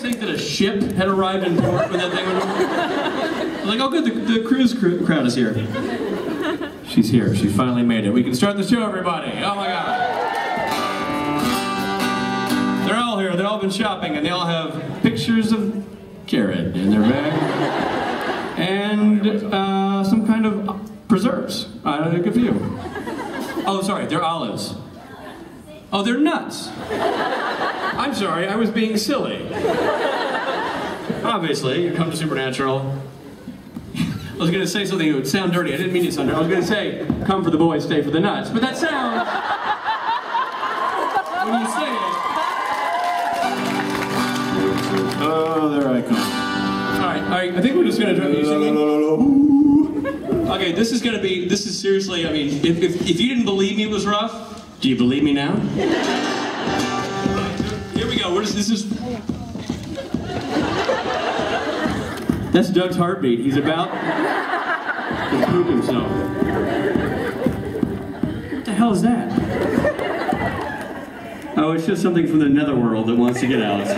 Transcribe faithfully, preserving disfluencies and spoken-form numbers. guys think that a ship had arrived in port when that thing went over? Like, oh good, the, the cruise cr crowd is here. She's here. She finally made it. We can start the show, everybody. Oh my God. They're all here. They've all been shopping, and they all have pictures of Jared in their bag, and uh, some kind of preserves. I don't think of you. Oh, sorry. They're olives. Oh, they're nuts. I'm sorry, I was being silly. Obviously, you come to Supernatural. I was going to say something that would sound dirty. I didn't mean it to sound dirty. I was going to say, come for the boys, stay for the nuts. But that sounds... when you say it... Oh, there I come. All right, all right. I think we're just going to... Are you singing? Okay, this is going to be... This is seriously... I mean, if, if, if you didn't believe me it was rough... Do you believe me now? Here we go. We're just, this is. That's Doug's heartbeat. He's about to poop himself. What the hell is that? Oh, it's just something from the netherworld that wants to get out.